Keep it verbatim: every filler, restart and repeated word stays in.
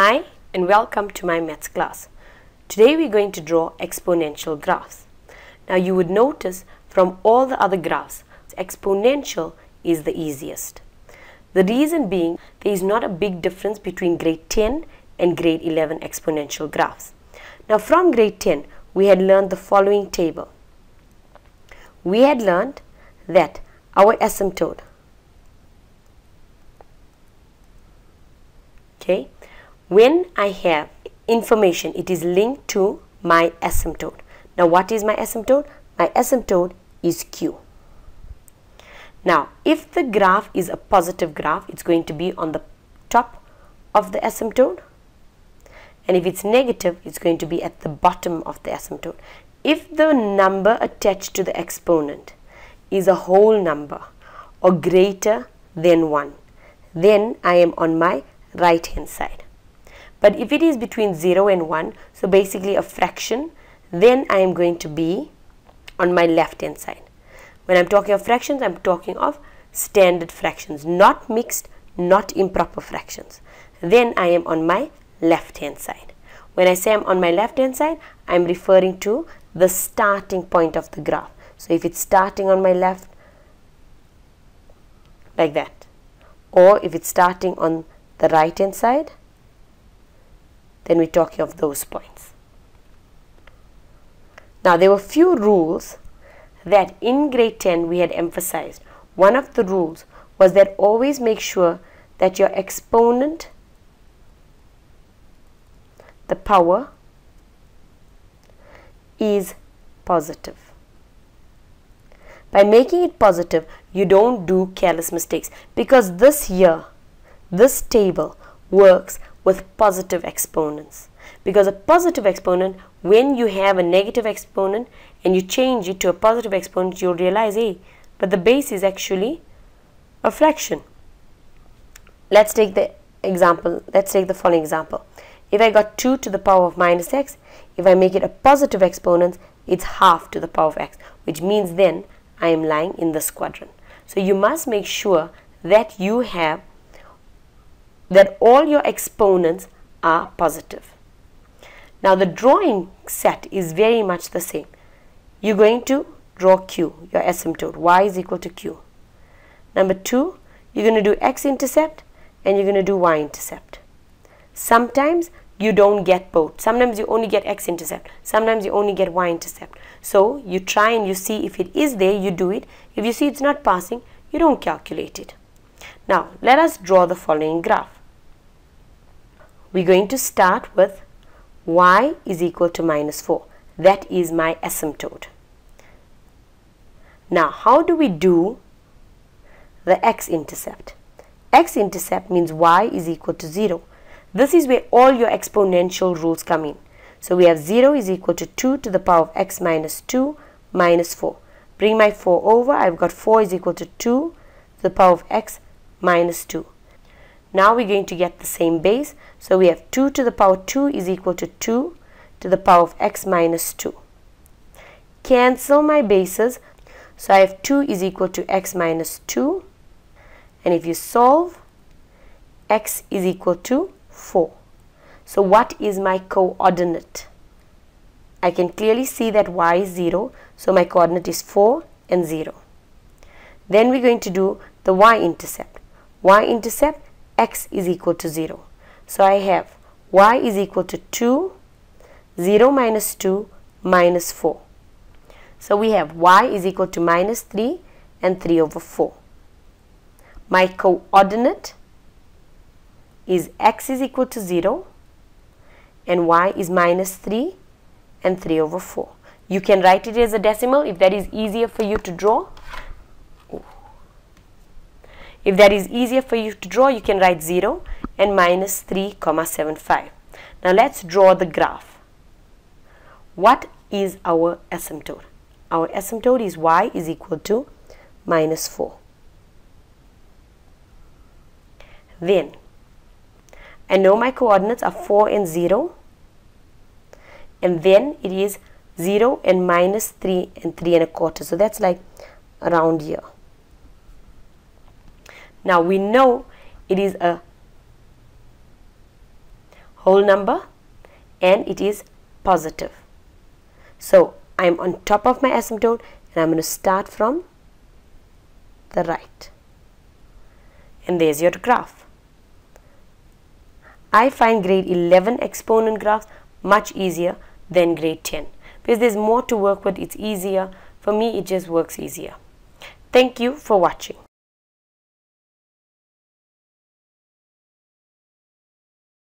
Hi and welcome to my maths class. Today we're going to draw exponential graphs. Now you would notice from all the other graphs, exponential is the easiest. The reason being there is not a big difference between grade ten and grade eleven exponential graphs. Now from grade ten we had learned the following table. We had learned that our asymptote, okay, when I have information, it is linked to my asymptote. Now what is my asymptote? My asymptote is Q. Now if the graph is a positive graph, it's going to be on the top of the asymptote, and if it's negative, it's going to be at the bottom of the asymptote. If the number attached to the exponent is a whole number or greater than one, then I am on my right hand side. But if it is between zero and one, so basically a fraction, then I am going to be on my left hand side. When I'm talking of fractions, I'm talking of standard fractions, not mixed, not improper fractions. Then I am on my left hand side. When I say I'm on my left hand side, I'm referring to the starting point of the graph. So if it's starting on my left like that, or if it's starting on the right hand side, then we're talking of those points. Now there were few rules that in grade ten we had emphasized. One of the rules was that always make sure that your exponent, the power, is positive. By making it positive, you don't do careless mistakes, because this here, this table works with positive exponents, because a positive exponent, when you have a negative exponent and you change it to a positive exponent, you'll realize, hey, but the base is actually a fraction. Let's take the example, let's take the following example. If I got two to the power of minus x, if I make it a positive exponent, it's half to the power of x, which means then I am lying in this quadrant. So you must make sure that you have that all your exponents are positive. Now the drawing set is very much the same. You're going to draw Q, your asymptote, y is equal to Q. Number two, you're going to do x-intercept and you're going to do y-intercept. Sometimes you don't get both. Sometimes you only get x-intercept. Sometimes you only get y-intercept. So you try and you see if it is there, you do it. If you see it's not passing, you don't calculate it. Now let us draw the following graph. We're going to start with y is equal to minus four. That is my asymptote. Now how do we do the x-intercept? X-intercept means y is equal to zero. This is where all your exponential rules come in. So we have zero is equal to two to the power of x minus two minus four. Bring my four over, I've got four is equal to two to the power of x minus two. Now we're going to get the same base, so we have two to the power two is equal to two to the power of x minus two. Cancel my bases, so I have two is equal to x minus two, and if you solve, x is equal to four. So what is my coordinate? I can clearly see that y is zero, so my coordinate is four and zero. Then we're going to do the y-intercept. Y-intercept, x is equal to zero. So I have y is equal to two, zero minus two, minus four. So we have y is equal to minus three and three over four. My coordinate is x is equal to zero and y is minus three and three over four. You can write it as a decimal if that is easier for you to draw. If that is easier for you to draw, you can write zero and minus three comma seven five. Now let's draw the graph. What is our asymptote? Our asymptote is y is equal to minus four. Then I know my coordinates are four and zero, and then it is zero and minus three and three and a quarter. So that's like around here. Now we know it is a whole number and it is positive. So I am on top of my asymptote and I'm going to start from the right. And there's your graph. I find grade eleven exponent graphs much easier than grade ten because there's more to work with. It's easier for me. It just works easier. Thank you for watching.